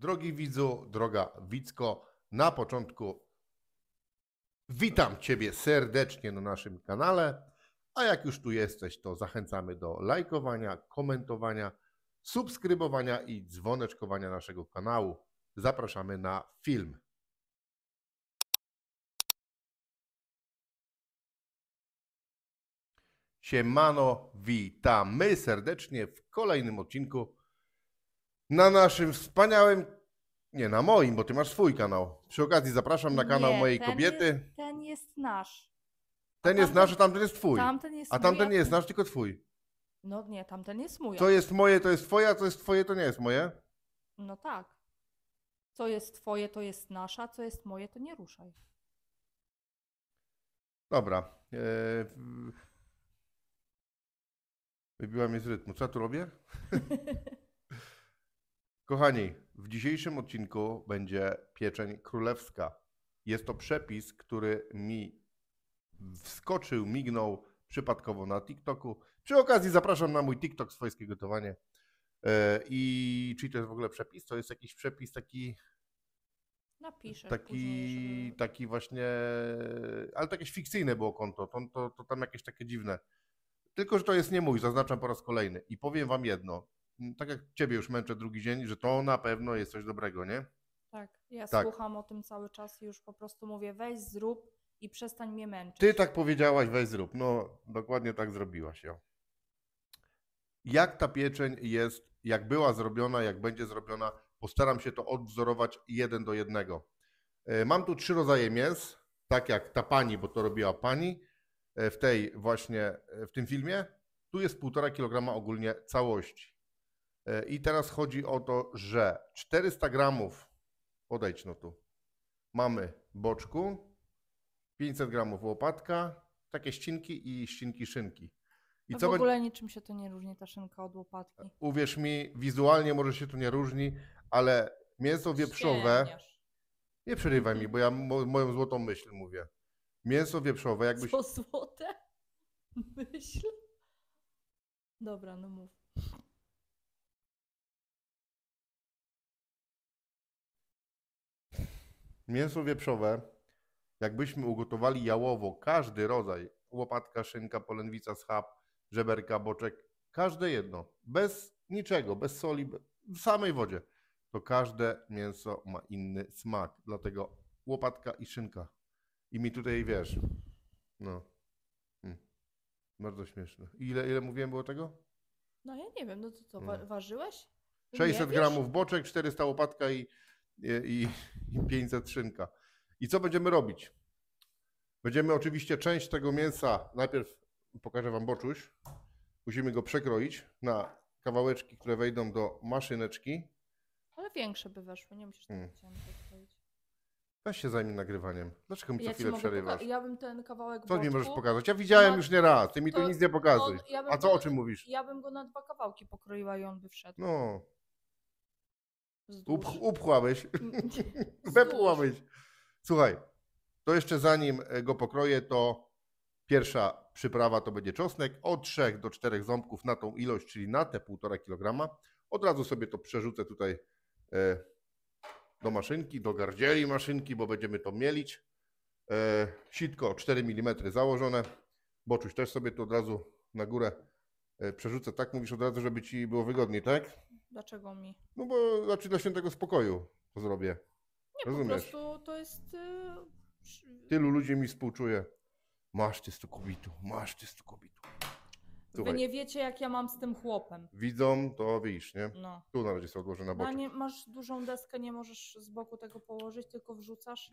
Drogi widzu, droga widzko, na początku witam Ciebie serdecznie na naszym kanale, a jak już tu jesteś, to zachęcamy do lajkowania, komentowania, subskrybowania i dzwoneczkowania naszego kanału. Zapraszamy na film. Siemano, witamy serdecznie w kolejnym odcinku na naszym wspaniałym, nie na moim, bo ty masz swój kanał. Przy okazji zapraszam na kanał mojej kobiety. Ten jest nasz. Ten jest nasz, a tamten jest twój. A tamten nie jest nasz, tylko twój. No nie, tamten jest mój. Co jest moje, to jest twoje, a co jest twoje, to nie jest moje. No tak. Co jest twoje, to jest nasze, a co jest moje, to nie ruszaj. Dobra. Wybiła mnie z rytmu. Co ja tu robię? Kochani, w dzisiejszym odcinku będzie pieczeń królewska. Jest to przepis, który mi wskoczył, mignął przypadkowo na TikToku. Przy okazji zapraszam na mój TikTok swojskie gotowanie. I czy to jest w ogóle przepis? To jest jakiś przepis taki... Napiszę później, żeby... Taki właśnie... Ale to jakieś fikcyjne było konto. To tam jakieś takie dziwne. Tylko że to jest nie mój, zaznaczam po raz kolejny. I powiem wam jedno, tak jak ciebie już męczę drugi dzień, że to na pewno jest coś dobrego, nie? Tak, ja słucham o tym cały czas i już po prostu mówię, weź zrób i przestań mnie męczyć. Ty tak powiedziałaś, weź zrób. No dokładnie tak zrobiłaś ją. Jak ta pieczeń jest, jak była zrobiona, jak będzie zrobiona, postaram się to odwzorować 1 do 1. Mam tu 3 rodzaje mięs, tak jak ta pani, bo to robiła pani. W tej właśnie, w tym filmie, tu jest 1,5 kg ogólnie całości. I teraz chodzi o to, że 400 gramów, podejdź no tu, mamy boczku, 500 gramów łopatka, takie ścinki i ścinki szynki. I co w ogóle niczym się tu nie różni ta szynka od łopatki. Uwierz mi, wizualnie może się tu nie różni, ale mięso wieprzowe, nie przerywaj mi, bo ja moją złotą myśl mówię. Mięso wieprzowe, jakbyś... Co złote? Myśl? Dobra, no mów. Mięso wieprzowe, jakbyśmy ugotowali jałowo, każdy rodzaj, łopatka, szynka, polędwica, schab, żeberka, boczek, każde jedno, bez niczego, bez soli, w samej wodzie, to każde mięso ma inny smak, dlatego łopatka i szynka. I mi tutaj, wiesz, no, bardzo śmieszne. Ile mówiłem było tego? No ja nie wiem, no to co, ważyłeś? 600 gramów boczek, 400 łopatka i 500 szynka. I co będziemy robić? Będziemy oczywiście część tego mięsa, najpierw pokażę wam boczuś, musimy go przekroić na kawałeczki, które wejdą do maszyneczki. Ale większe by weszły, nie musisz tego przekroić. Weź się zajmij nagrywaniem. Dlaczego mi co chwilę przerywasz? Ja bym ten kawałek boczku... Co mi możesz pokazać? Ja widziałem już nie raz, ty mi tu nic nie pokazuj. A co o czym mówisz? Ja bym go na 2 kawałki pokroiła i on by wszedł. No. Upchłabyś. Wepchłabyś. Słuchaj, to jeszcze zanim go pokroję, to pierwsza przyprawa to będzie czosnek. Od 3 do 4 ząbków na tą ilość, czyli na te 1,5 kg. Od razu sobie to przerzucę tutaj... do maszynki, do gardzieli maszynki, bo będziemy to mielić. Sitko 4 mm założone. Boczuś też sobie tu od razu na górę przerzucę. Tak mówisz od razu, żeby ci było wygodniej, tak? Dlaczego mi? No bo znaczy dla świętego spokoju to zrobię. Nie, rozumiesz? Po prostu to jest... Tylu ludzi mi współczuje. Masz ty 100 kubitów, masz ty 100 kubitów. Słuchaj. Wy nie wiecie, jak ja mam z tym chłopem. Widzą, to widzisz, nie? No. Tu na razie sobie odłożę na boczek. Masz dużą deskę, nie możesz z boku tego położyć, tylko wrzucasz.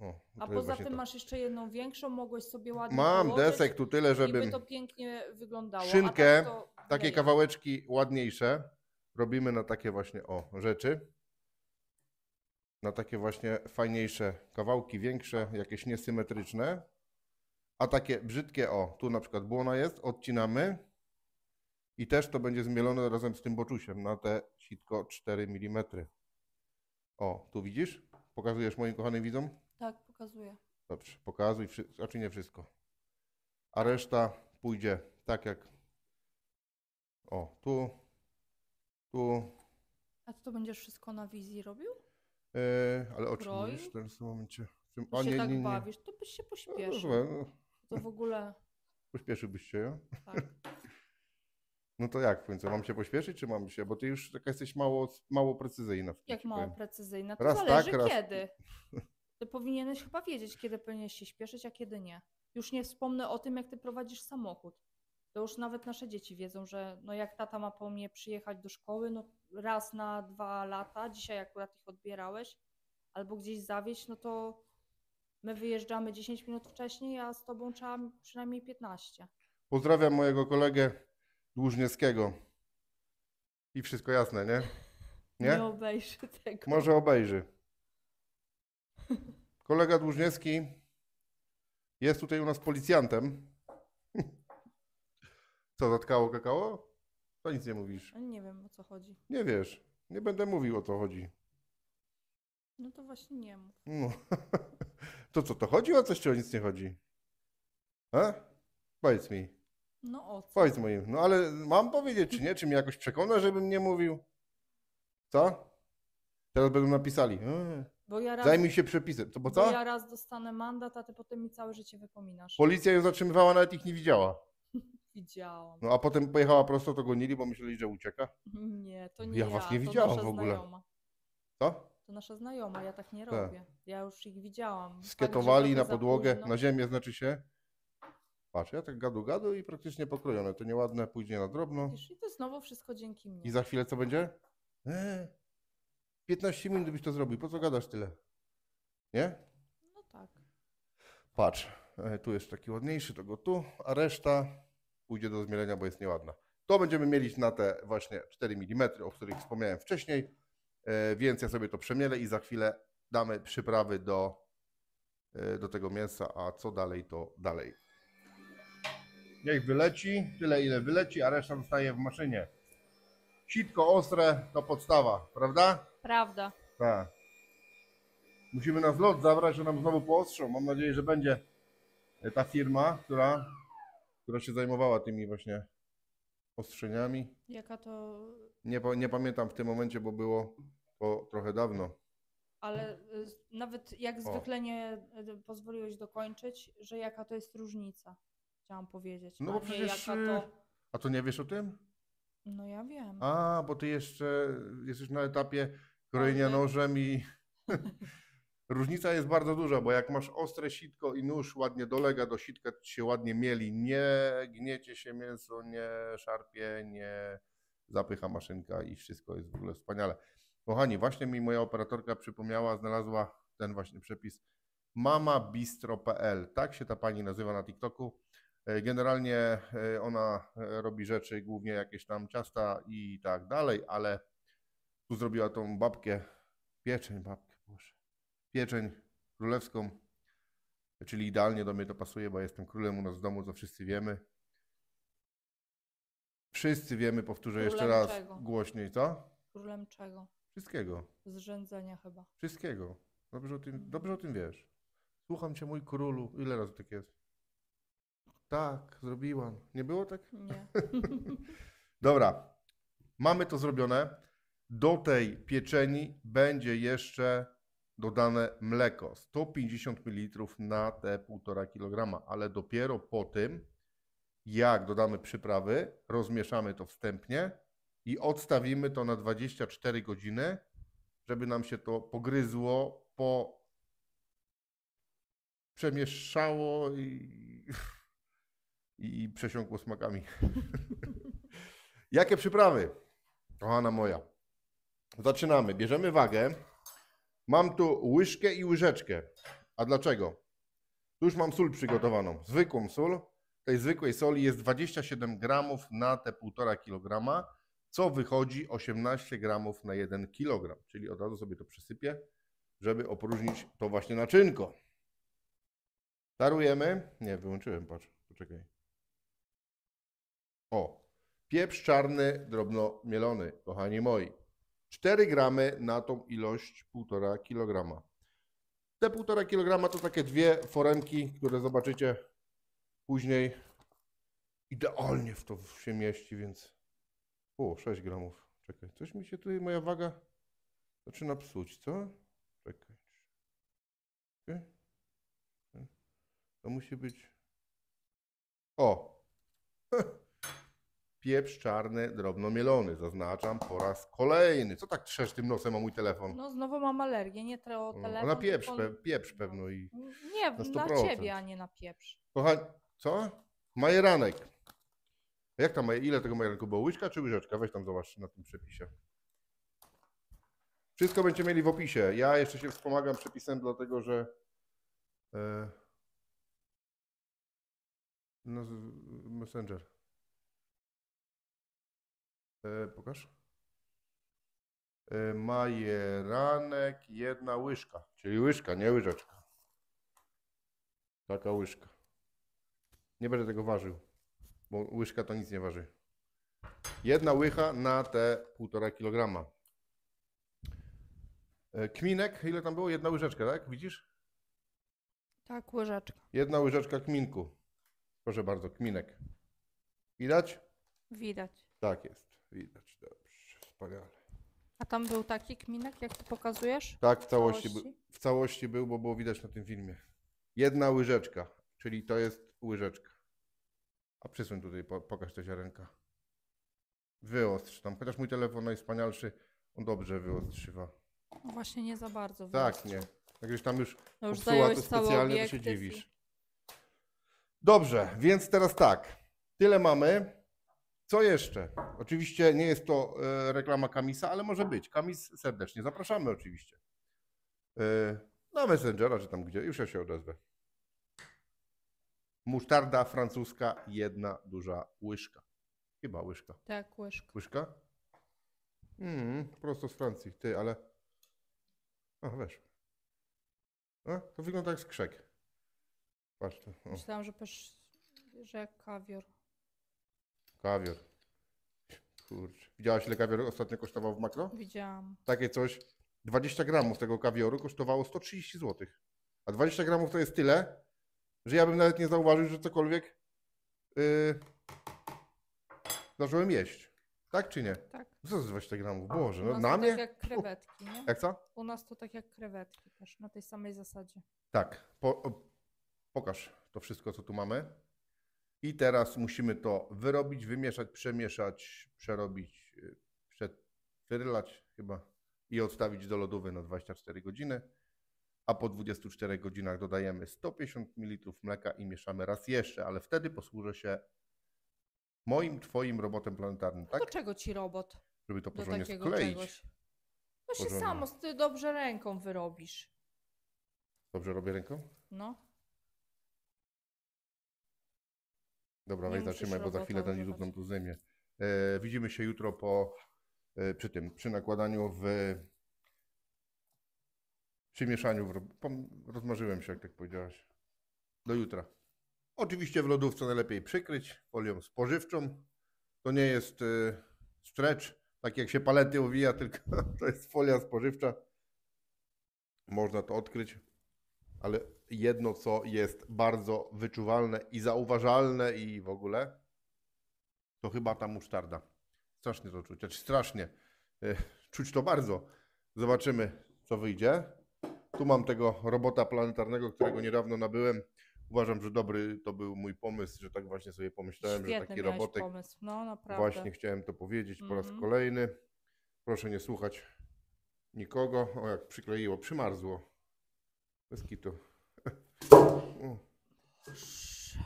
O, a poza tym masz jeszcze jedną większą, mogłeś sobie ładnie położyć. Mam desek tu tyle, żeby to pięknie wyglądało. Szynkę, takie kawałeczki ładniejsze robimy na takie właśnie rzeczy. Na takie właśnie fajniejsze kawałki, większe, jakieś niesymetryczne. A takie brzydkie, tu na przykład błona jest, odcinamy i też to będzie zmielone razem z tym boczusiem na te sitko 4 mm. Tu widzisz? Pokazujesz moim kochanym widzom? Tak, pokazuję. Dobrze, pokazuj, znaczy nie wszystko. A reszta pójdzie tak jak tu, A to będziesz wszystko na wizji robił? Ale o czym mówisz w tym momencie? Bo się tak bawisz, to byś się pośpieszył. No, to w ogóle... Pośpieszyłbyś się, ja? Tak. No to jak, więc mam się pośpieszyć, czy mam się? Bo ty już taka jesteś mało precyzyjna. Jak mało precyzyjna? To zależy kiedy. Ty powinieneś chyba wiedzieć, kiedy powinieneś się śpieszyć, a kiedy nie. Już nie wspomnę o tym, jak ty prowadzisz samochód. To już nawet nasze dzieci wiedzą, że no jak tata ma po mnie przyjechać do szkoły, no raz na 2 lata, dzisiaj akurat ich odbierałeś, albo gdzieś zawieźć, no to my wyjeżdżamy 10 minut wcześniej, a z tobą trzeba przynajmniej 15. Pozdrawiam mojego kolegę Dłużniewskiego. I wszystko jasne, nie? Nie? Nie obejrzy tego. Może obejrzy. Kolega Dłużniewski jest tutaj u nas policjantem. Co, zatkało kakao? To nic nie mówisz. Nie wiem, o co chodzi. Nie wiesz. Nie będę mówił, o co chodzi. No to właśnie nie mów. No. To co, to chodzi o coś, czy o nic nie chodzi? A? Powiedz mi. No o co? Powiedz mi. No ale mam powiedzieć, czy nie? Czy mnie jakoś przekona, żebym nie mówił? Co? Teraz będą napisali. Bo ja raz, zajmij się przepisem. To bo co? Bo ja raz dostanę mandat, a ty potem mi całe życie wypominasz. Policja ją zatrzymywała, nawet ich nie widziała. Widziałam. No a potem pojechała prosto, to gonili, bo myśleli, że ucieka. Nie, to nie ja. Ja was nie widziałam w ogóle. Znajoma. Co? To nasza znajoma, ja tak nie robię. Tak. Ja już ich widziałam. Skietowali na podłogę, na ziemię, znaczy się. Patrz, ja tak gadu i praktycznie pokrojone. To nieładne, później na drobno. I to znowu wszystko dzięki mnie. I za chwilę co będzie? 15 minut byś to zrobił, po co gadasz tyle? Nie? No tak. Patrz, tu jest taki ładniejszy, to go tu, a reszta pójdzie do zmielenia, bo jest nieładna. To będziemy mieli na te właśnie 4 mm, o których wspomniałem wcześniej. Więc ja sobie to przemielę i za chwilę damy przyprawy do tego mięsa, a co dalej, to dalej. Niech wyleci, tyle ile wyleci, a reszta zostaje w maszynie. Sitko ostre to podstawa, prawda? Prawda. Tak. Musimy na zlot zabrać, że nam znowu poostrzą. Mam nadzieję, że będzie ta firma, która się zajmowała tymi właśnie ostrzeniami. Jaka to... Nie pamiętam w tym momencie, bo było to trochę dawno. Ale nawet jak zwykle nie pozwoliłeś dokończyć, że jaka to jest różnica, chciałam powiedzieć. No bo przecież... Jaka to... A to nie wiesz o tym? No ja wiem. A, bo ty jeszcze jesteś na etapie krojenia nożem i... Różnica jest bardzo duża, bo jak masz ostre sitko i nóż ładnie dolega do sitka, to się ładnie mieli. Nie gniecie się mięso, nie szarpie, nie... Zapycha maszynka i wszystko jest w ogóle wspaniale. Kochani, właśnie mi moja operatorka przypomniała, znalazła ten właśnie przepis mamabistro.pl. Tak się ta pani nazywa na TikToku. Generalnie ona robi rzeczy, głównie jakieś tam ciasta i tak dalej, ale tu zrobiła tą babkę, pieczeń królewską, czyli idealnie do mnie to pasuje, bo jestem królem u nas w domu, co wszyscy wiemy. Wszyscy wiemy, powtórzę jeszcze raz głośniej, co? Królem czego? Wszystkiego. Zrzędzenia chyba. Wszystkiego. Dobrze o tym wiesz. Słucham cię, mój królu. Ile razy tak jest? Tak, zrobiłam. Nie było tak? Nie. Dobra. Mamy to zrobione. Do tej pieczeni będzie jeszcze dodane mleko. 150 ml na te 1,5 kg, ale dopiero po tym, jak dodamy przyprawy, rozmieszamy to wstępnie i odstawimy to na 24 godziny, żeby nam się to pogryzło, przemieszało i przesiąkło smakami. Jakie przyprawy? Kochana moja. Zaczynamy. Bierzemy wagę. Mam tu łyżkę i łyżeczkę. A dlaczego? Tu już mam sól przygotowaną. Zwykłą sól. Tej zwykłej soli jest 27 gramów na te 1,5 kg, co wychodzi 18 gramów na 1 kg. Czyli od razu sobie to przysypię, żeby opróżnić to właśnie naczynko. Tarujemy. Nie, wyłączyłem, patrz, poczekaj. O, pieprz czarny, drobno mielony, kochani moi. 4 gramy na tą ilość 1,5 kg. Te 1,5 kg to takie 2 foremki, które zobaczycie później. Idealnie w to się mieści, więc 6 gramów. Czekaj, coś mi się tutaj, moja waga zaczyna psuć, co? Czekaj. To musi być... O! Pieprz czarny, drobno mielony. Zaznaczam po raz kolejny. Co tak trzesz tym nosem o mój telefon? No znowu mam alergię, nie o telefon. Na pieprz, tylko... pieprz pewno i... Nie, na 100%. Dla ciebie, a nie na pieprz. Kochani, co? Majeranek. Jak tam, ile tego majeranku było? Łyżka czy łyżeczka? Weź tam zobacz na tym przepisie. Wszystko będziemy mieli w opisie. Ja jeszcze się wspomagam przepisem, dlatego że... Messenger. Pokaż. Majeranek, jedna łyżka. Czyli łyżka, nie łyżeczka. Taka łyżka. Nie będę tego ważył, bo łyżka to nic nie waży. Jedna łycha na te 1,5 kg. Kminek, ile tam było? Jedna łyżeczka, tak? Widzisz? Tak, łyżeczka. Jedna łyżeczka kminku. Proszę bardzo, kminek. Widać? Widać. Tak jest, widać. Dobrze, wspaniale. A tam był taki kminek, jak ty pokazujesz? Tak, w całości był, bo było widać na tym filmie. Jedna łyżeczka, czyli to jest łyżeczka. A przesuń tutaj, pokaż te ziarenka. Wyostrz tam, chociaż mój telefon najwspanialszy, on dobrze wyostrzywa. No właśnie nie za bardzo wyostrzywa. Tak, nie. Jak już tam już obsługa to specjalnie, to się dziwisz. Dobrze, więc teraz tak, tyle mamy. Co jeszcze? Oczywiście nie jest to reklama Kamisa, ale może być. Kamis, serdecznie zapraszamy oczywiście. Na Messengera czy tam gdzie, już ja się odezwę. Musztarda francuska, jedna duża łyżka. Chyba łyżka. Tak, łyżka. Łyżka? Prosto z Francji, ty, ale... A, weź. A, to wygląda jak skrzek. Patrz tu. Myślałam, że jak kawior. Kawior. Kurczę. Widziałaś, ile kawior ostatnio kosztował w makro? Widziałam. Takie coś. 20 gramów tego kawioru kosztowało 130 zł. A 20 gramów to jest tyle, że ja bym nawet nie zauważył, że cokolwiek zacząłem jeść. Tak czy nie? Tak. Co z 20 gramów? Boże, no, na mnie? Tak jak krewetki, nie? Jak co? U nas to tak jak krewetki też, na tej samej zasadzie. Tak. Pokaż to wszystko, co tu mamy. I teraz musimy to wyrobić, wymieszać, przemieszać, przerobić, przewyrlać chyba i odstawić do lodówy na 24 godziny. A po 24 godzinach dodajemy 150 ml mleka i mieszamy raz jeszcze, ale wtedy posłużę się moim, twoim robotem planetarnym. Tak? Do czego ci robot? Żeby to porządnie skleić. No się samo, ty dobrze ręką wyrobisz. Dobrze robię ręką? No. Dobra, weź zatrzymaj, bo za chwilę ten YouTube nam tu zdejmie. Widzimy się jutro przy nakładaniu przy mieszaniu, rozmarzyłem się, jak tak powiedziałaś. Do jutra. Oczywiście w lodówce najlepiej przykryć folią spożywczą. To nie jest stretch, tak jak się palety owija, tylko to jest folia spożywcza. Można to odkryć, ale jedno, co jest bardzo wyczuwalne i zauważalne i w ogóle, to chyba ta musztarda. Strasznie to czuć, znaczy strasznie. Czuć to bardzo. Zobaczymy, co wyjdzie. Tu mam tego robota planetarnego, którego niedawno nabyłem. Uważam, że dobry to był mój pomysł, że tak właśnie sobie pomyślałem, świetny, że taki robotek. Pomysł. No, naprawdę. Właśnie chciałem to powiedzieć po raz kolejny. Proszę nie słuchać nikogo. O, jak przykleiło, przymarzło. Bez kitu.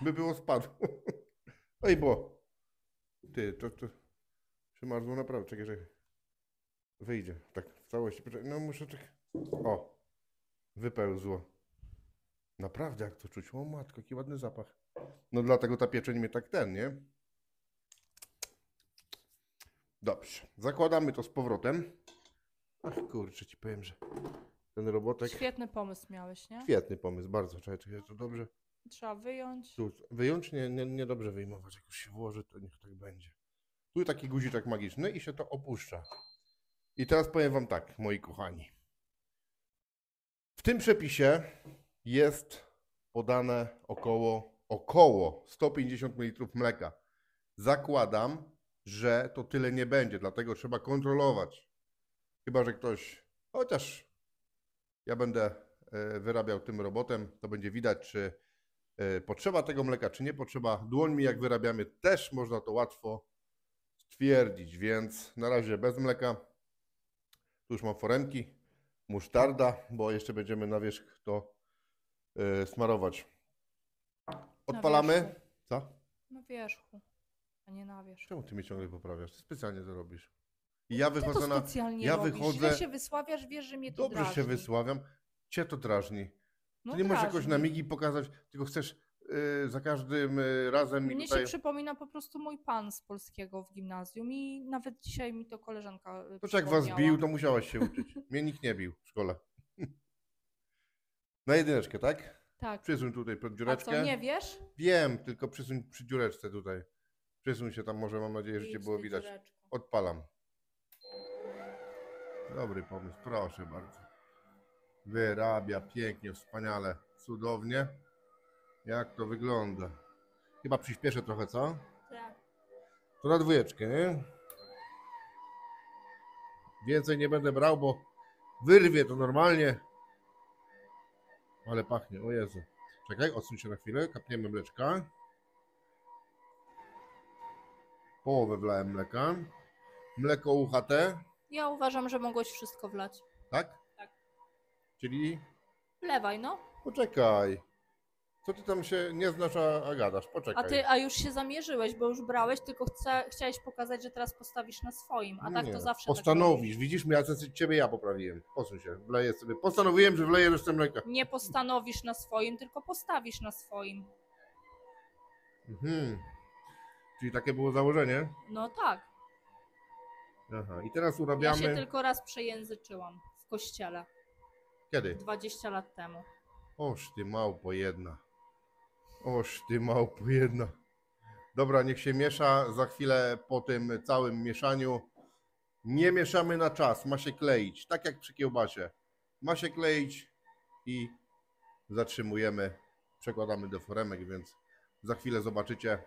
By było spadło. Oj, bo. Ty, to przymarzło naprawdę. Czekaj, że wyjdzie. Tak w całości. No muszę tak. O. Wypełzło. Naprawdę jak to czuć. O matko, jaki ładny zapach. No dlatego ta pieczeń mnie tak nie? Dobrze. Zakładamy to z powrotem. Ach kurczę, ci powiem, że... Ten robotek. Świetny pomysł miałeś, nie? Świetny pomysł, bardzo. Czekaj, to dobrze. Trzeba wyjąć. Tu, wyjąć, nie dobrze wyjmować. Jak już się włoży, to niech tak będzie. Tu taki guziczek magiczny i się to opuszcza. I teraz powiem wam tak, moi kochani. W tym przepisie jest podane około 150 ml mleka. Zakładam, że to tyle nie będzie, dlatego trzeba kontrolować. Chyba że ktoś, chociaż ja będę wyrabiał tym robotem, to będzie widać, czy potrzeba tego mleka, czy nie potrzeba. Dłońmi jak wyrabiamy, też można to łatwo stwierdzić, więc na razie bez mleka. Tu już mam foremki, musztarda, bo jeszcze będziemy na wierzch to smarować. Odpalamy. Co? Na wierzchu, a nie na wierzchu. Czemu ty mnie ciągle poprawiasz? Ty specjalnie to robisz. I ja wychodzę na... Ja wychodzę... Źle się wysławiasz, wiesz, że mnie to dobrze drażni. Dobrze się wysławiam, cię to drażni. No ty nie możesz jakoś na migi pokazać, tylko chcesz za każdym razem... Mnie tutaj... się przypomina po prostu mój pan z polskiego w gimnazjum i nawet dzisiaj mi to koleżanka to jak was bił, to musiałaś się uczyć. Mnie nikt nie bił w szkole. Na jedyneczkę, tak? Tak. Przysuń tutaj pod dziureczkę. A co, nie wiesz? Wiem, tylko przysuń przy dziureczce tutaj. Przysuń się tam może, mam nadzieję, że cię było widać. Odpalam. Dobry pomysł, proszę bardzo. Wyrabia pięknie, wspaniale, cudownie. Jak to wygląda? Chyba przyspieszę trochę, co? Tak. To na dwójeczkę, nie? Więcej nie będę brał, bo wyrwie to normalnie. Ale pachnie, o Jezu. Czekaj, odsuń się na chwilę, kapniemy mleczka. Połowę wlałem mleka. Mleko UHT. Ja uważam, że mogłeś wszystko wlać. Tak? Tak. Czyli? Wlewaj, no. Poczekaj. Co ty tam się nie znasz, a gadasz? Poczekaj. A już się zamierzyłeś, bo już brałeś, tylko chciałeś pokazać, że teraz postawisz na swoim, a nie, tak to zawsze postanowisz, tak widzisz, ciebie ja poprawiłem. Posuń się, wleję sobie. Postanowiłem, że wleję resztę mleka. Nie postanowisz na swoim, tylko postawisz na swoim. Mhm. Czyli takie było założenie? No tak. Aha, i teraz urabiamy... Ja się tylko raz przejęzyczyłam w kościele. Kiedy? 20 lat temu. Oż ty małpo jedna. Oż ty małpo jedna. Dobra, niech się miesza. Za chwilę po tym całym mieszaniu nie mieszamy na czas. Ma się kleić, tak jak przy kiełbasie. Ma się kleić i zatrzymujemy. Przekładamy do foremek, więc za chwilę zobaczycie,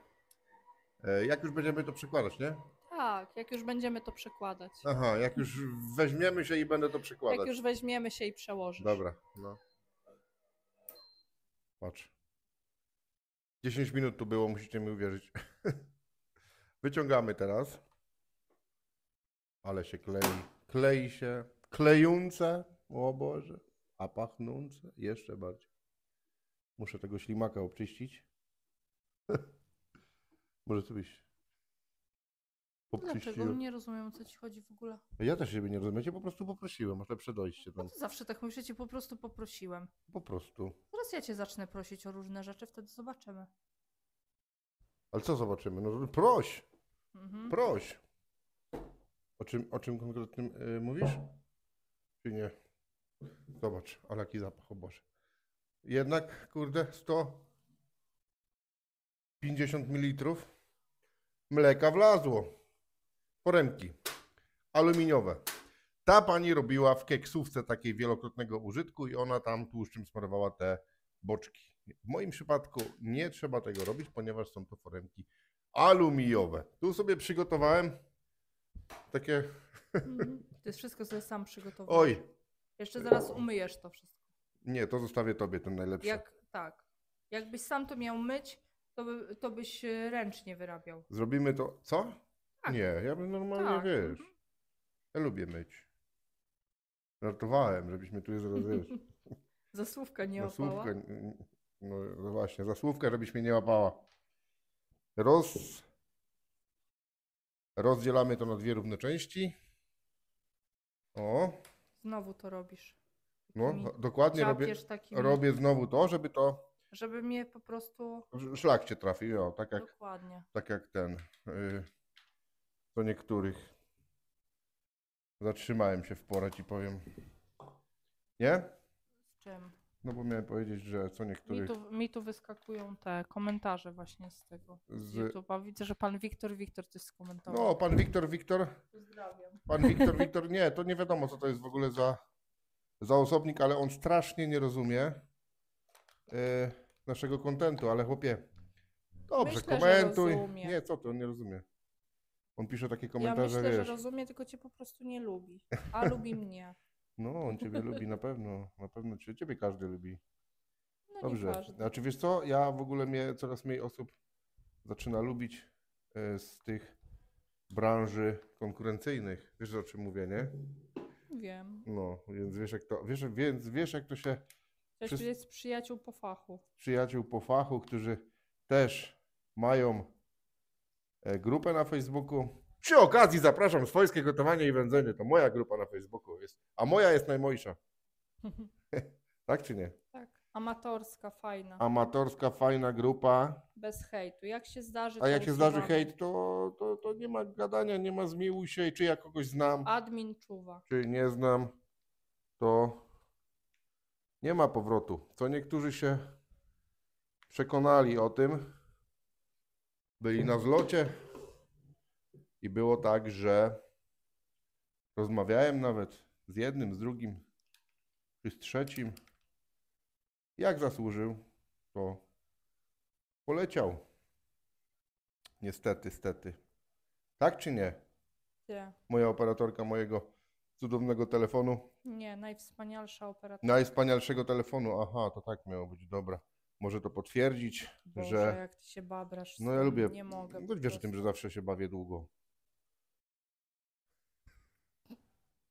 jak już będziemy to przekładać, nie? Tak, jak już będziemy to przekładać. Aha, jak już weźmiemy się i będę to przekładać. Jak już weźmiemy się i przełożysz. Dobra, no. Patrz. 10 minut tu było, musicie mi uwierzyć. Wyciągamy teraz. Ale się klei. Klei się. Klejące. O Boże. A pachnące. Jeszcze bardziej. Muszę tego ślimaka obczyścić. Może ty byś obczyścił. Dlaczego? Nie rozumiem, o co ci chodzi w ogóle. Ja też siebie nie rozumiem. Ja cię po prostu poprosiłem. Może przedojście tam. No to zawsze tak mówisz, ja cię po prostu poprosiłem. Po prostu. Teraz ja cię zacznę prosić o różne rzeczy, wtedy zobaczymy. Ale co zobaczymy? No proś! Mhm. Proś! O czym konkretnym mówisz? Czy nie? Zobacz, ale jaki zapach, o Boże. Jednak, kurde, 150 ml mleka wlazło. Foremki aluminiowe. Ta pani robiła w keksówce takiej wielokrotnego użytku i ona tam tłuszczem smarowała te boczki. W moim przypadku nie trzeba tego robić, ponieważ są to foremki aluminiowe. Tu sobie przygotowałem takie... To jest wszystko sobie sam przygotowałem. Oj. Jeszcze zaraz umyjesz to wszystko. Nie, to zostawię tobie, ten najlepszy. Tak. Jakbyś sam to miał myć, to byś ręcznie wyrabiał. Zrobimy to... Co? Tak. Nie, ja bym normalnie, tak. Wiesz. Ja lubię myć. Żartowałem, żebyśmy tu zaraz, wiesz... Zasłówka nie łapała? No właśnie, zasłówka, żebyś mnie nie łapała. Rozdzielamy to na dwie równe części. O. Znowu to robisz. No, dokładnie robię znowu to, żeby to... Żeby mnie po prostu... Szlak cię trafił, o, tak jak... Dokładnie. Tak jak ten... do niektórych... Zatrzymałem się w porę, ci powiem. Nie? Z czym? No bo miałem powiedzieć, że co niektórych... Mi tu wyskakują te komentarze właśnie z tego YouTube'a. Widzę, że pan Wiktor-Wiktor coś skomentował. No, pan Wiktor-Wiktor... Pozdrawiam. Pan Wiktor-Wiktor, nie, to nie wiadomo, co to jest w ogóle za osobnik, ale on strasznie nie rozumie naszego kontentu, ale chłopie, dobrze, myślę, komentuj. Nie, co to, on nie rozumie. On pisze takie komentarze, ja myślę, wiesz, że rozumie, tylko cię po prostu nie lubi, a lubi mnie. No, on ciebie lubi na pewno ciebie każdy lubi. No dobrze. Nie każdy. Znaczy wiesz co, ja w ogóle mnie coraz mniej osób zaczyna lubić z tych branży konkurencyjnych. Wiesz, o czym mówię, nie? Wiem. No, więc wiesz jak to, wiesz jak to się... Też jest przyjaciół po fachu. Przyjaciół po fachu, którzy też mają grupę na Facebooku. Przy okazji zapraszam swojskie gotowanie i wędzenie. To moja grupa na Facebooku jest, a moja jest najmojsza. Tak czy nie? Tak. Amatorska, fajna. Amatorska, fajna grupa. Bez hejtu. Jak się zdarzy... A jak się zdarzy hejt, to nie ma gadania, nie ma zmiłuj się. Czy ja kogoś znam. Admin czuwa. Czy nie znam, to... Nie ma powrotu, co niektórzy się przekonali o tym, byli na zlocie i było tak, że rozmawiałem nawet z jednym, z drugim czy z trzecim. Jak zasłużył, to poleciał. Niestety, stety. Tak czy nie? Nie. Moja operatorka mojego cudownego telefonu. Nie, najwspanialsza operacja. Najwspanialszego telefonu, aha, to tak miało być, dobra. Może to potwierdzić, Boże, że... jak ty się babrasz. No ja lubię, nie mogę. No wiesz o tym, że zawsze się bawię długo.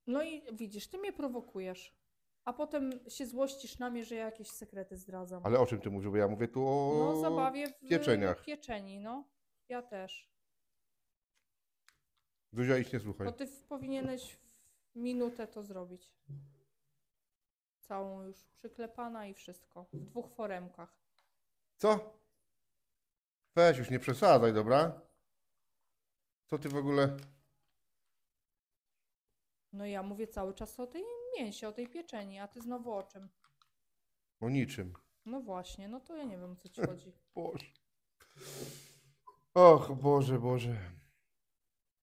No i widzisz, ty mnie prowokujesz, a potem się złościsz na mnie, że ja jakieś sekrety zdradzam. Ale o czym ty mówisz? Bo ja mówię tu o... No zabawię w pieczeniach. Pieczeni, no. Ja też. Zuzia, idź nie słuchaj. Bo ty powinieneś... minutę to zrobić. Całą już przyklepana i wszystko. W dwóch foremkach. Co? Weź już nie przesadzaj, dobra? Co ty w ogóle? No ja mówię cały czas o tej mięsie, o tej pieczeni, a ty znowu o czym? O niczym. No właśnie, no to ja nie wiem, co ci chodzi. Boże. Och, Boże, Boże.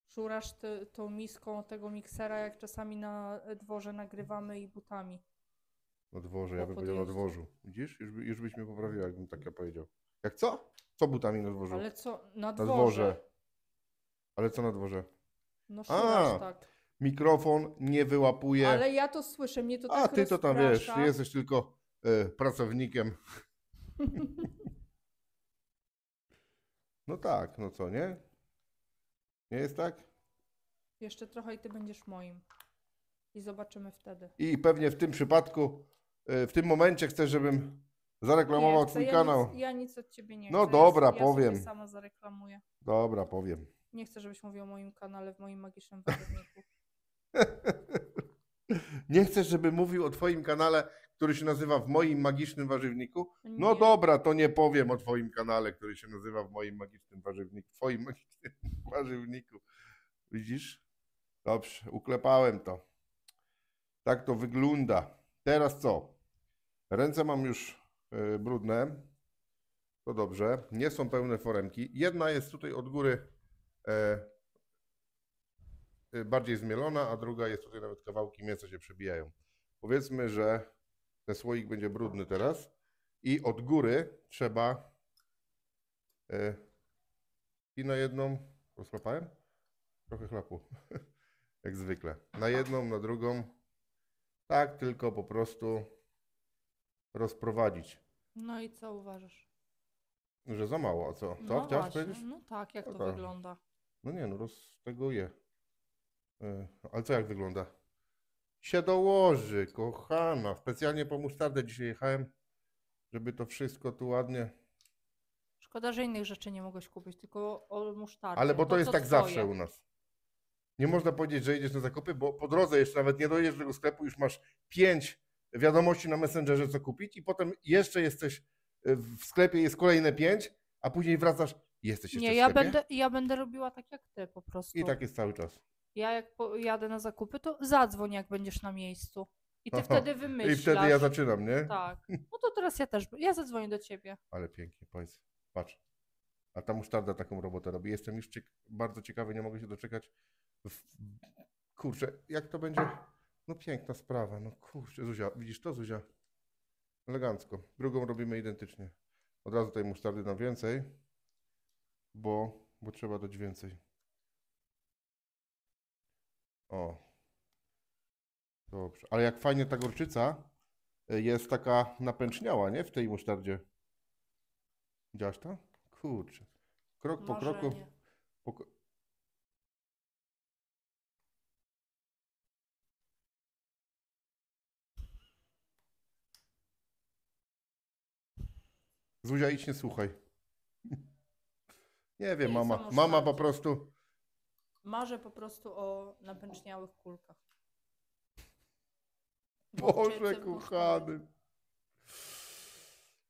Szurasz tą miską tego miksera, jak czasami na dworze nagrywamy i butami. Na dworze, ja bym powiedział na dworzu. Widzisz? Już byś mnie poprawiła, jakbym tak ja powiedział. Jak co? Co butami na dworzu? Ale co? Na dworze. Ale co na dworze? No szurasz tak. Mikrofon nie wyłapuje. Ale ja to słyszę, mnie to tak rozprasza. A ty to tam wiesz, ty jesteś tylko pracownikiem. No tak, no co, nie? Nie jest tak? Jeszcze trochę i ty będziesz moim. I zobaczymy wtedy. I pewnie w tym przypadku, w tym momencie chcesz, żebym zareklamował twój kanał. Ja nic od ciebie nie chcę. No dobra, powiem. Ja sama zareklamuję. Dobra, powiem. Nie chcę, żebyś mówił o moim kanale w moim magicznym wędrowniku. Nie chcesz, żebym mówił o twoim kanale, który się nazywa W Moim Magicznym Warzywniku? Nie. No dobra, to nie powiem o twoim kanale, który się nazywa W Moim Magicznym Warzywniku. W twoim magicznym warzywniku. Widzisz? Dobrze, uklepałem to. Tak to wygląda. Teraz co? Ręce mam już brudne. To dobrze. Nie są pełne foremki. Jedna jest tutaj od góry bardziej zmielona, a druga jest tutaj nawet kawałki mięsa się przebijają. Powiedzmy, że ten słoik będzie brudny teraz i od góry trzeba i na jedną, rozchlapałem? Trochę chlapu, jak zwykle. Na jedną, na drugą, tak tylko po prostu rozprowadzić. No i co uważasz? Że za mało, a co? To no chciałaś powiedzieć? No tak, jak to wygląda. No nie, no rozteguję. Ale co jak wygląda? Się dołoży, kochana. Specjalnie po musztardę dzisiaj jechałem, żeby to wszystko tu ładnie... Szkoda, że innych rzeczy nie mogłeś kupić, tylko o musztardę. Ale bo to jest tak twoje. Zawsze u nas. Nie można powiedzieć, że jedziesz na zakupy, bo po drodze jeszcze nawet nie dojedziesz do tego sklepu, już masz 5 wiadomości na Messengerze, co kupić i potem jeszcze jesteś w sklepie, jest kolejne 5, a później wracasz, jesteś jeszcze w sklepie. Ja będę robiła tak jak ty po prostu. I tak jest cały czas. Ja jak jadę na zakupy, to zadzwoń, jak będziesz na miejscu. I ty wtedy wymyślasz. I wtedy ja zaczynam, nie? Tak. No to teraz ja też, ja zadzwonię do ciebie. Ale pięknie, powiedz. Patrz. A ta musztarda taką robotę robi. Jestem już bardzo ciekawy, nie mogę się doczekać. Kurczę, jak to będzie? No piękna sprawa, no kurczę. Zuzia, widzisz to, Zuzia? Elegancko. Drugą robimy identycznie. Od razu tej musztardy dam więcej, bo trzeba dać więcej. O. Dobrze. Ale jak fajnie ta gorczyca jest taka napęczniała, nie? W tej musztardzie. Widziałaś to? Kurczę. Krok po kroku. Zuzia, idź, nie słuchaj. Nie wiem, mama. Mama po prostu... Marzę po prostu o napęczniałych kulkach. Boże kochany.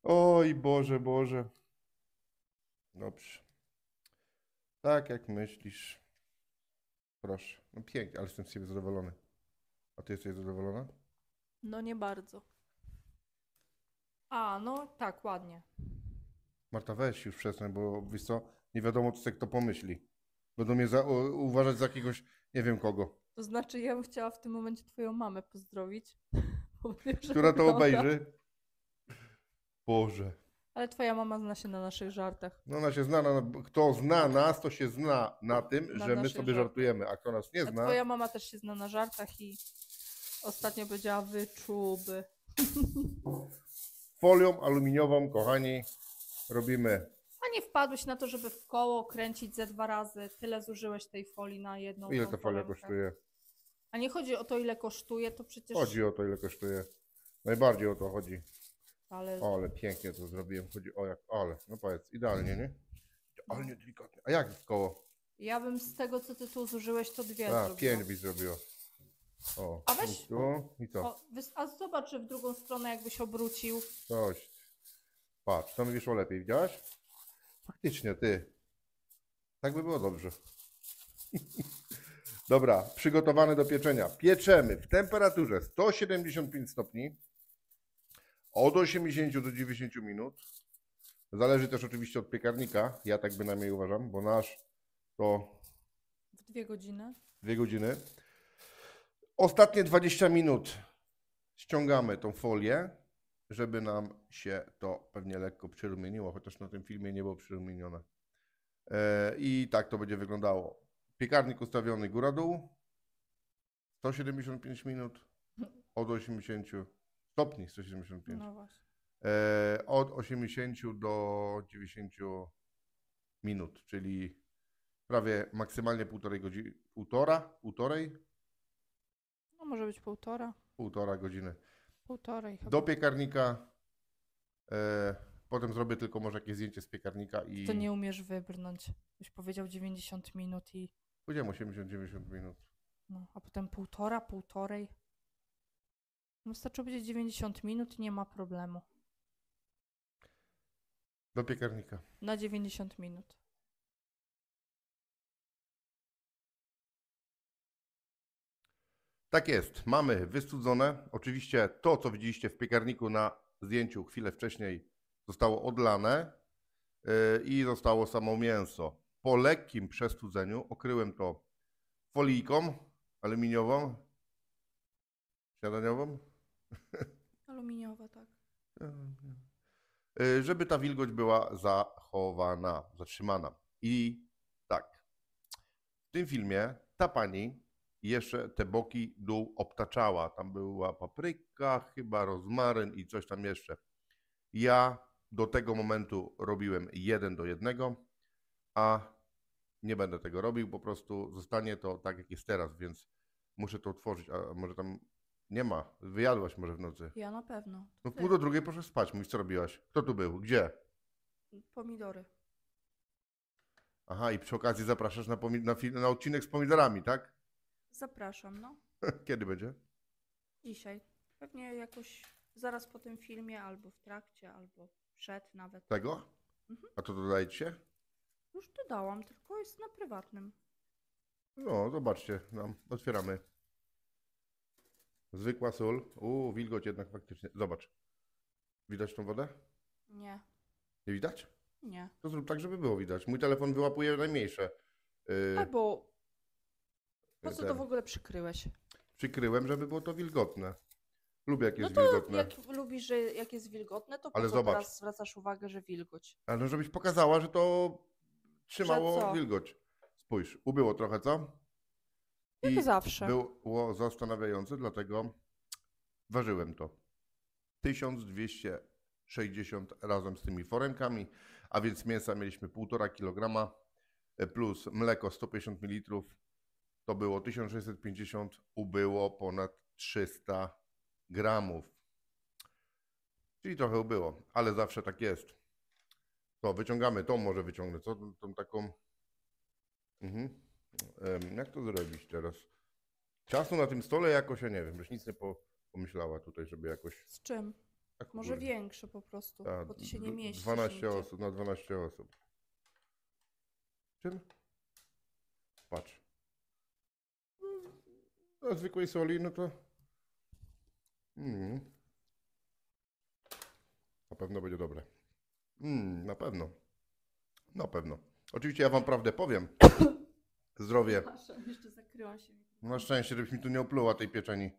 Oj, Boże, Boże. Dobrze. Tak jak myślisz. Proszę. No pięknie, ale jestem z siebie zadowolony. A ty jesteś zadowolona? No nie bardzo. A, no tak, ładnie. Marta, weź już przestań, bo wiesz co, nie wiadomo, co kto pomyśli. Będą mnie uważać za jakiegoś, nie wiem kogo. To znaczy, ja bym chciała w tym momencie twoją mamę pozdrowić. Która to obejrzy? Boże. Ale twoja mama zna się na naszych żartach. No ona się zna, kto zna nas, to się zna na tym, że my sobie żartujemy, a kto nas nie zna... Twoja mama też się zna na żartach i ostatnio powiedziała wyczuby. Folią aluminiową, kochani, robimy... A nie wpadłeś na to, żeby w koło kręcić ze 2 razy? Tyle zużyłeś tej folii na jedną. Ile ta folia kosztuje? A nie chodzi o to, ile kosztuje, to przecież... Chodzi o to, ile kosztuje. Najbardziej o to chodzi. Ale, o, ale pięknie to zrobiłem. Chodzi o jak... Ale, no powiedz, idealnie, nie? Idealnie, delikatnie. A jak w koło? Ja bym z tego, co ty tu zużyłeś, to 2 zrobiła. 5 byś zrobiła. O, a weź... I tu, i to. O, a zobacz, że w drugą stronę jakbyś obrócił. Coś. Patrz, to mi wyszło lepiej, widziałaś? Faktycznie, ty. Tak by było dobrze. Dobra, przygotowane do pieczenia. Pieczemy w temperaturze 175 stopni od 80 do 90 minut. Zależy też oczywiście od piekarnika. Ja tak bynajmniej uważam, bo nasz to... W 2 godziny. 2 godziny. Ostatnie 20 minut ściągamy tą folię, żeby nam się to pewnie lekko przyrumieniło, chociaż na tym filmie nie było przyrumienione. I tak to będzie wyglądało. Piekarnik ustawiony góra-dół, 175 minut, od 80 stopni 175, no właśnie. Od 80 do 90 minut, czyli prawie maksymalnie 1,5 godziny, półtorej? No może być 1,5. 1,5 godziny. Do piekarnika, potem zrobię tylko może jakieś zdjęcie z piekarnika i... To nie umiesz wybrnąć, byś powiedział 90 minut i... Powiedziałem 80-90 minut. No, a potem 1,5, 1,5. No, wystarczy powiedzieć 90 minut i nie ma problemu. Do piekarnika. Na 90 minut. Tak jest, mamy wystudzone. Oczywiście to, co widzieliście w piekarniku na zdjęciu chwilę wcześniej, zostało odlane i zostało samo mięso. Po lekkim przestudzeniu okryłem to folijką aluminiową. Śniadaniową? Aluminiowa, tak. Żeby ta wilgoć była zachowana, zatrzymana. I tak, w tym filmie ta pani jeszcze te boki dół obtaczała. Tam była papryka, chyba rozmaryn i coś tam jeszcze. Ja do tego momentu robiłem 1 do 1, a nie będę tego robił, po prostu zostanie to tak, jak jest teraz, więc muszę to otworzyć, a może tam nie ma. Wyjadłaś może w nocy? Ja na pewno. No 1,5 do 2 proszę spać, mówisz, co robiłaś? Kto tu był? Gdzie? Pomidory. Aha, i przy okazji zapraszasz na odcinek z pomidorami, tak? Zapraszam, no. Kiedy będzie? Dzisiaj. Pewnie jakoś zaraz po tym filmie, albo w trakcie, albo przed nawet. Tego? Mhm. A to dodajecie? Już dodałam, tylko jest na prywatnym. No, zobaczcie, nam otwieramy. Zwykła sól. Wilgoć jednak faktycznie. Zobacz. Widać tą wodę? Nie. Nie widać? Nie. To zrób tak, żeby było widać. Mój telefon wyłapuje najmniejsze. Albo... Po co to w ogóle przykryłeś? Przykryłem, żeby było to wilgotne. Lubię, jak jest wilgotne. Jak lubisz, że jak jest wilgotne, to po co teraz zwracasz uwagę, że wilgoć? Ale żebyś pokazała, że to trzymało wilgoć. Spójrz, ubyło trochę, co? I to zawsze. Było zastanawiające, dlatego ważyłem to. 1260 razem z tymi forenkami, a więc mięsa mieliśmy 1,5 kg plus mleko 150 ml. To było 1650, ubyło ponad 300 gramów. Czyli trochę ubyło, ale zawsze tak jest. To wyciągamy, tą może wyciągnę, co? Tą taką... Jak to zrobić teraz? Czasu na tym stole jakoś, ja nie wiem, żeś nic nie pomyślała tutaj, żeby jakoś... Z czym? Tak, może kurde. Większe po prostu, ta, bo ty się nie mieści. 12 osób, na 12 osób. Czym? Patrz. Na zwykłej soli, no to... Na pewno będzie dobre. Na pewno. Na pewno. Oczywiście ja wam prawdę powiem. Zdrowie. Jeszcze zakryła się. Na szczęście, żebyś mi tu nie opluła tej pieczeni.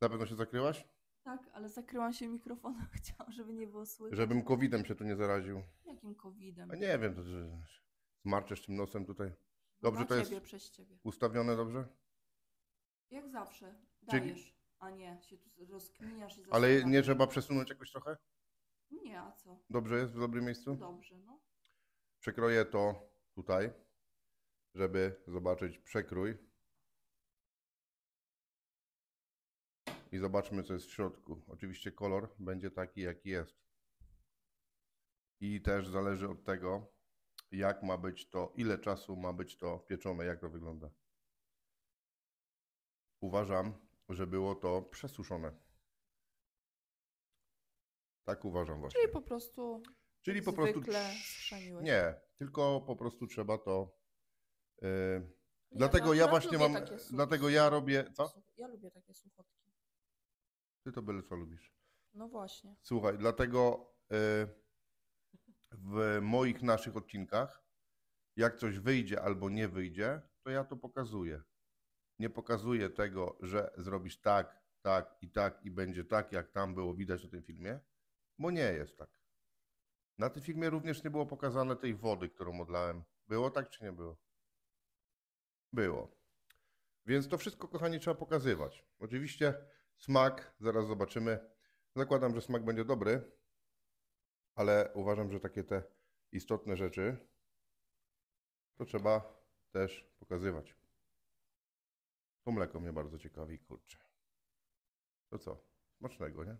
Na pewno się zakryłaś? Tak, ale zakryłam się mikrofonem. Chciałam, żeby nie było słychać. Żebym COVID-em się tu nie zaraził. Jakim COVID-em? A nie wiem, to zmarczysz tym nosem tutaj. Dobrze to jest ustawione, dobrze? Jak zawsze. Dajesz, czyli... a nie się tu rozkminiasz. I ale nie trzeba przesunąć jakoś trochę? Nie, a co? Dobrze jest? W dobrym miejscu? Dobrze, no. Przekroję to tutaj, żeby zobaczyć przekrój. I zobaczmy, co jest w środku. Oczywiście kolor będzie taki, jaki jest. I też zależy od tego, jak ma być to, ile czasu ma być to pieczone, jak to wygląda. Uważam, że było to przesuszone. Tak uważam właśnie. Czyli po prostu. Czyli po prostu. Nie, tylko po prostu trzeba to. Nie, dlatego ja właśnie mam. Dlatego ja robię. Co? Ja lubię takie słuchotki. Ty to byle co lubisz. No właśnie. Słuchaj, dlatego w moich naszych odcinkach, jak coś wyjdzie albo nie wyjdzie, to ja to pokazuję. Nie pokazuję tego, że zrobisz tak, tak i tak i będzie tak, jak tam było widać na tym filmie. Bo nie jest tak. Na tym filmie również nie było pokazane tej wody, którą odlałem. Było tak czy nie było? Było. Więc to wszystko, kochani, trzeba pokazywać. Oczywiście smak, zaraz zobaczymy. Zakładam, że smak będzie dobry, ale uważam, że takie te istotne rzeczy to trzeba też pokazywać. To mleko mnie bardzo ciekawi, kurczę. To co? Smacznego, nie?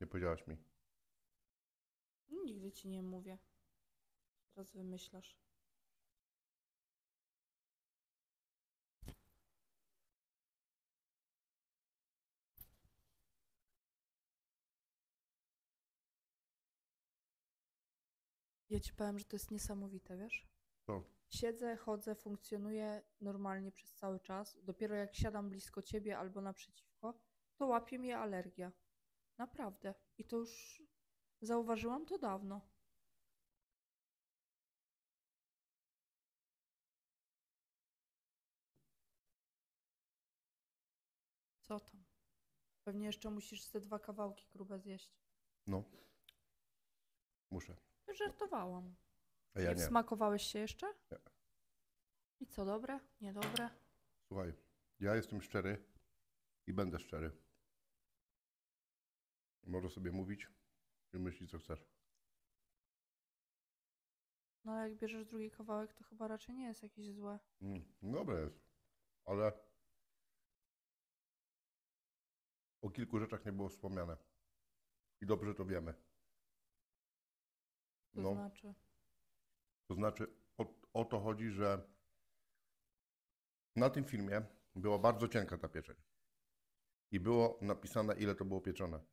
Nie powiedziałaś mi. Nigdy ci nie mówię. Teraz wymyślasz. Ja ci powiem, że to jest niesamowite, wiesz? Co? Siedzę, chodzę, funkcjonuję normalnie przez cały czas. Dopiero jak siadam blisko ciebie albo naprzeciwko, to łapie mnie alergia. Naprawdę. I to już... Zauważyłam to dawno. Co tam? Pewnie jeszcze musisz te dwa kawałki grube zjeść. No. Muszę. Żartowałam. A ja nie. Smakowałeś się jeszcze? Nie. I co, dobre? Niedobre? Słuchaj, ja jestem szczery i będę szczery. Możesz sobie mówić. I myśli, co chcesz. No ale jak bierzesz drugi kawałek, to chyba raczej nie jest jakieś złe. Dobre jest, ale o kilku rzeczach nie było wspomniane. I dobrze to wiemy. No. To znaczy? To znaczy o to chodzi, że na tym filmie była bardzo cienka ta pieczeń. I było napisane, ile to było pieczone.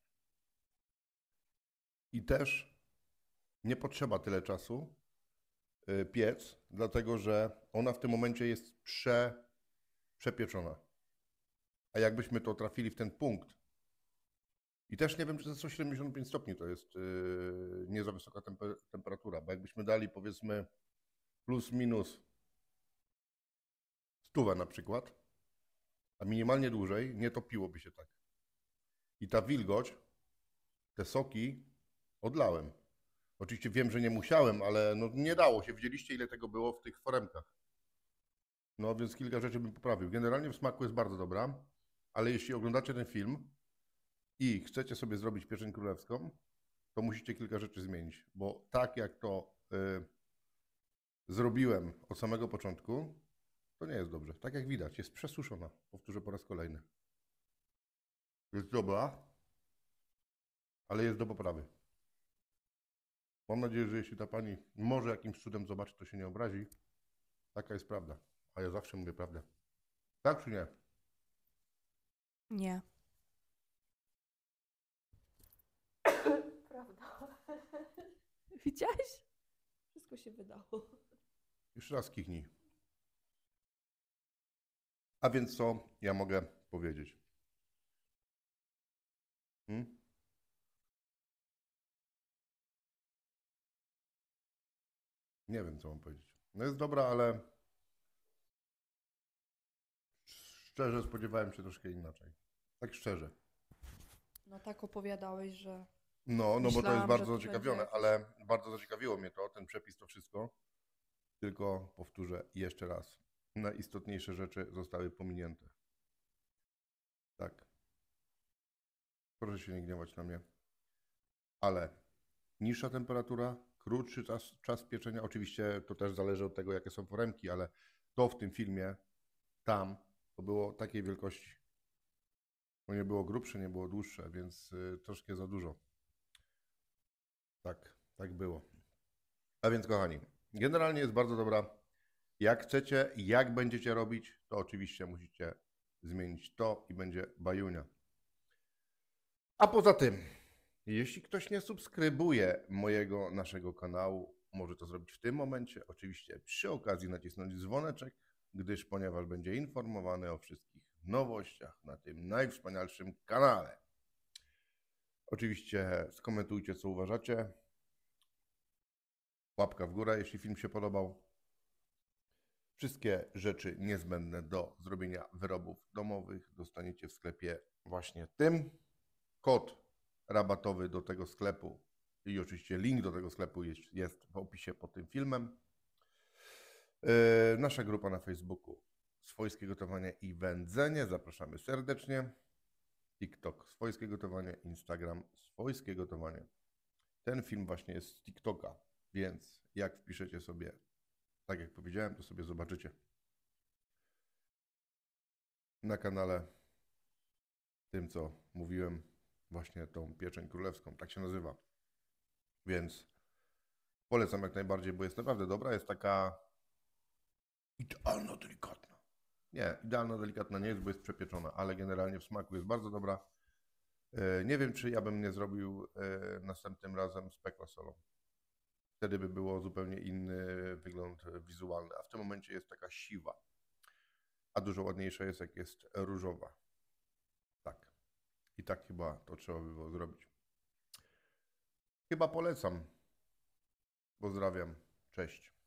I też nie potrzeba tyle czasu piec, dlatego że ona w tym momencie jest przepieczona. A jakbyśmy to trafili w ten punkt. I też nie wiem, czy za 175 stopni to jest nie za wysoka temperatura, bo jakbyśmy dali powiedzmy plus minus 100 na przykład, a minimalnie dłużej, nie topiłoby się tak. I ta wilgoć, te soki odlałem. Oczywiście wiem, że nie musiałem, ale no nie dało się. Widzieliście, ile tego było w tych foremkach. No więc kilka rzeczy bym poprawił. Generalnie w smaku jest bardzo dobra, ale jeśli oglądacie ten film i chcecie sobie zrobić pieczeń królewską, to musicie kilka rzeczy zmienić, bo tak jak to zrobiłem od samego początku, to nie jest dobrze. Tak jak widać, jest przesuszona. Powtórzę po raz kolejny. Jest dobra, ale jest do poprawy. Mam nadzieję, że jeśli ta pani może jakimś cudem zobaczy, to się nie obrazi. Taka jest prawda. A ja zawsze mówię prawdę. Tak czy nie? Nie. Prawda. Widziałeś? Wszystko się wydało. Jeszcze raz kichnij. A więc co ja mogę powiedzieć? Nie wiem, co mam powiedzieć. No jest dobra, ale szczerze spodziewałem się troszkę inaczej. Tak szczerze. No tak opowiadałeś, że... No, no bo to jest bardzo zaciekawione, ale bardzo zaciekawiło mnie to, ten przepis, to wszystko. Tylko powtórzę jeszcze raz. Najistotniejsze rzeczy zostały pominięte. Tak. Proszę się nie gniewać na mnie. Ale niższa temperatura, krótszy czas pieczenia. Oczywiście to też zależy od tego, jakie są foremki, ale to w tym filmie, tam, to było takiej wielkości. Bo nie było grubsze, nie było dłuższe, więc troszkę za dużo. Tak, tak było. A więc kochani, generalnie jest bardzo dobra. Jak chcecie, jak będziecie robić, to oczywiście musicie zmienić to i będzie bajunia. A poza tym, jeśli ktoś nie subskrybuje mojego, naszego kanału, może to zrobić w tym momencie. Oczywiście przy okazji nacisnąć dzwoneczek, gdyż ponieważ będzie informowany o wszystkich nowościach na tym najwspanialszym kanale. Oczywiście skomentujcie, co uważacie. Łapka w górę, jeśli film się podobał. Wszystkie rzeczy niezbędne do zrobienia wyrobów domowych dostaniecie w sklepie właśnie tym. Kod rabatowy do tego sklepu i oczywiście link do tego sklepu jest w opisie pod tym filmem. Nasza grupa na Facebooku Swojskie Gotowanie i Wędzenie. Zapraszamy serdecznie. TikTok Swojskie Gotowanie, Instagram Swojskie Gotowanie. Ten film właśnie jest z TikToka, więc jak wpiszecie sobie, tak jak powiedziałem, to sobie zobaczycie. Na kanale tym, co mówiłem, właśnie tą pieczeń królewską, tak się nazywa. Więc polecam jak najbardziej, bo jest naprawdę dobra. Jest taka idealno delikatna. Nie, idealno delikatna nie jest, bo jest przepieczona, ale generalnie w smaku jest bardzo dobra. Nie wiem, czy ja bym nie zrobił następnym razem z pekła solą. Wtedy by było zupełnie inny wygląd wizualny, a w tym momencie jest taka siwa, a dużo ładniejsza jest, jak jest różowa. Tak. I tak chyba to trzeba by było zrobić. Chyba polecam. Pozdrawiam. Cześć.